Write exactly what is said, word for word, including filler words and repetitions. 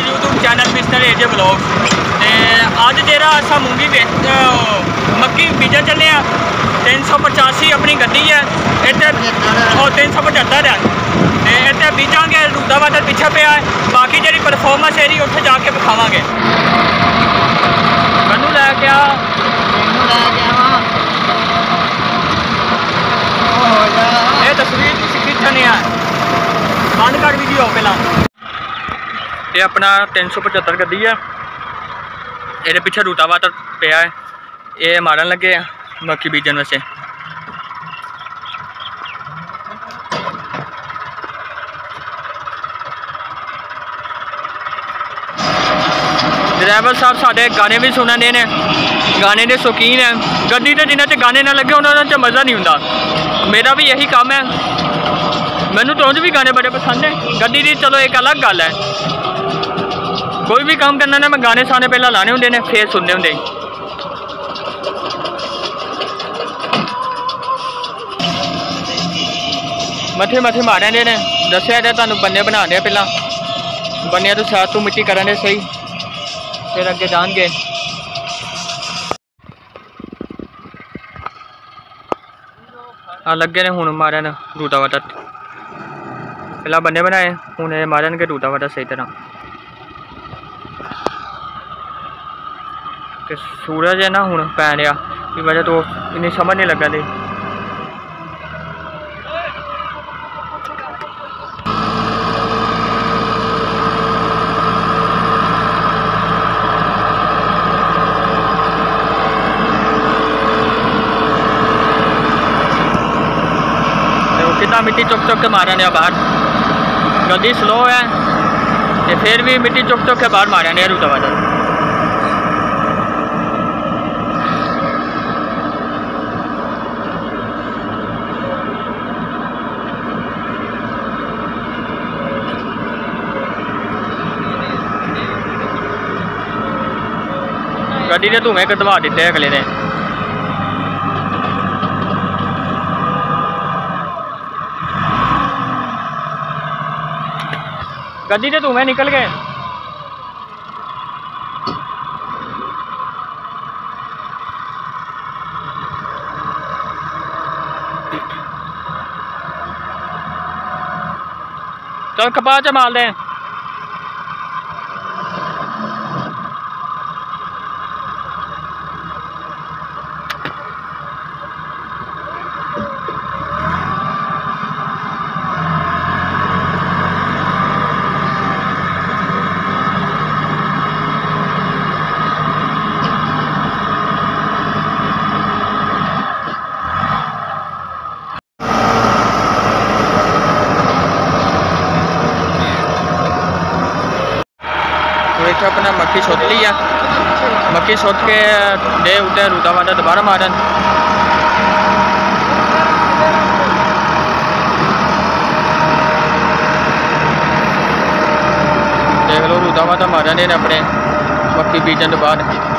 माई YouTube channel mister एजे blog. अज जेह्ड़ा अस मूंगी बेच मक्की बीजा चलने तीन सौ पचासी अपनी गड्डी है इतने तीन सौ पचहत्तर है इतने बीजा के रूदा वादल पिछे पे है बाकी जी परफॉर्मेंस है उसे जाके विखावे। मैनू लै गया ये तस्वीर खिंचने बंद कर वीडियो पहला ये अपना तीन सौ पचहत्तर गड्डी है ये पिछे रूटा वातर पे है ये मारन लगे मक्की बीजन वैसे ड्राइवर साहब साढ़े गाने भी सुना ने गाने के शौकीन है गड्डी तो जिन्हें गाने ना लगे उन्होंने मज़ा नहीं होता। मेरा भी यही काम है मैनू तो उन्हें भी गाने बड़े पसंद है गड्डी की चलो एक अलग गल है कोई भी काम करना ना मैं गाने साने पहला लाने होंगे ने फिर सुनने होंगे। मथे मथे मारे ने दसिया तो तुहानू बन्ने बना दे पहला बन्ने तो साथ तू मिट्टी करा दे सही फिर अगे जाएंगे। लगे ने हूँ मारन रूटा वाटा पहला बन्ने बनाए हूँ ये मारन के रूटा वाटा सही तरह। सूरज है ना हूँ पै रहा की वजह तो इन्नी समझ नहीं लगा दी। मिट्टी चुक चुक के मारा ने बाहर गड्डी स्लो है ते फिर भी मिट्टी चुक चुक के बाहर मारा ने रूटा वाला। गड्डी ने धूए कटवा दिते अगले ने गड्डी तो धूएं निकल गए। चल कपास च माल दें अपना मक्की सोत ली है मक्की सोत के डे उठे रूटा वादा दोबारा मारन देख लो रूटा वादा मारन अपने मक्की बीजन बाद।